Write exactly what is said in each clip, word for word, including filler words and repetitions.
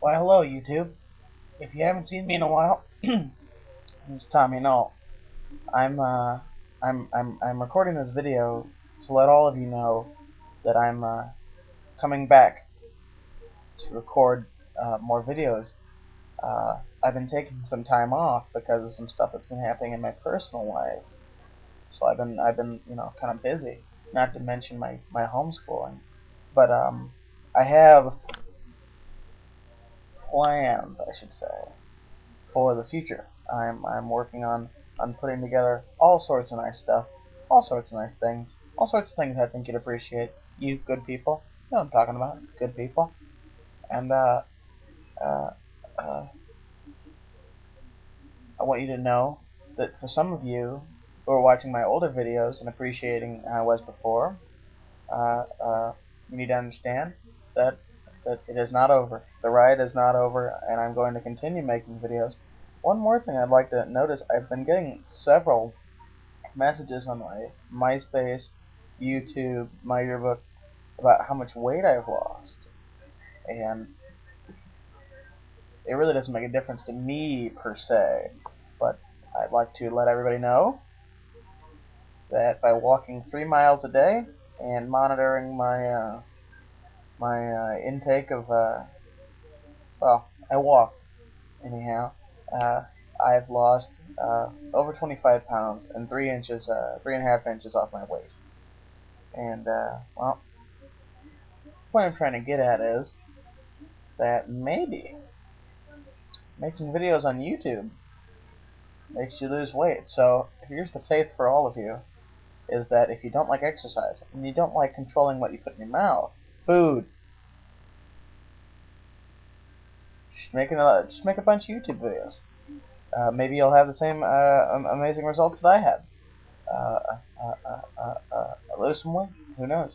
Why hello YouTube, if you haven't seen me in a while, this is Tommy Null. I'm uh, I'm, I'm, I'm recording this video to let all of you know that I'm uh, coming back to record uh, more videos. Uh, I've been taking some time off because of some stuff that's been happening in my personal life. So I've been, I've been, you know, kind of busy, not to mention my, my homeschooling. But um, I have plans, I should say, for the future. I'm I'm working on on putting together all sorts of nice stuff, all sorts of nice things, all sorts of things I think you'd appreciate. You good people, you know what I'm talking about, good people. And uh, uh, uh, I want you to know that for some of you who are watching my older videos and appreciating how I was before, uh, uh, you need to understand that. That it is not over. The riot is not over, and I'm going to continue making videos. One more thing I'd like to notice, I've been getting several messages on my MySpace, YouTube, my yearbook, about how much weight I've lost. And it really doesn't make a difference to me, per se. But I'd like to let everybody know that by walking three miles a day and monitoring my... Uh, my uh, intake of, uh, well, I walk, anyhow, uh, I've lost uh, over twenty-five pounds and three inches, uh, three and a half inches off my waist. And, uh, well, what I'm trying to get at is that maybe making videos on YouTube makes you lose weight. So here's the faith for all of you, is that if you don't like exercise and you don't like controlling what you put in your mouth, food. Just make, another, just make a bunch of YouTube videos. Uh, maybe you'll have the same uh, amazing results that I had. Uh, uh, uh, uh, uh, lose some weight. Who knows?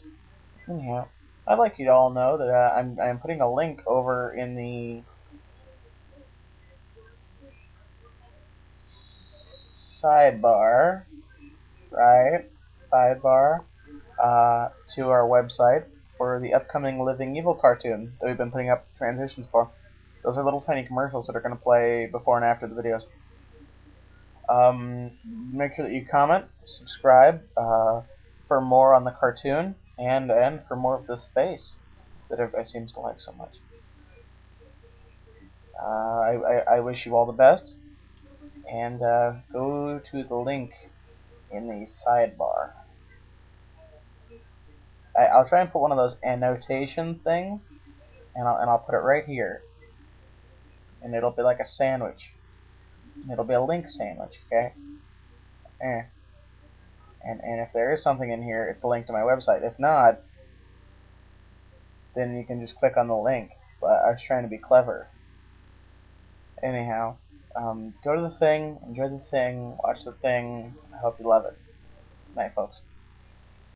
Anyhow, I'd like you to all know that uh, I'm, I'm putting a link over in the sidebar, right? Sidebar uh, to our website. For the upcoming Living Evil cartoon that we've been putting up transitions for. Those are little tiny commercials that are going to play before and after the videos. Um, make sure that you comment, subscribe uh, for more on the cartoon, and, and for more of this face that everybody seems to like so much. Uh, I, I, I wish you all the best, and uh, go to the link in the sidebar. I'll try and put one of those annotation things, and I'll, and I'll put it right here. And it'll be like a sandwich. It'll be a link sandwich, okay? Eh. And, and if there is something in here, it's a link to my website. If not, then you can just click on the link. But I was trying to be clever. Anyhow, um, go to the thing, enjoy the thing, watch the thing. I hope you love it. Night, folks.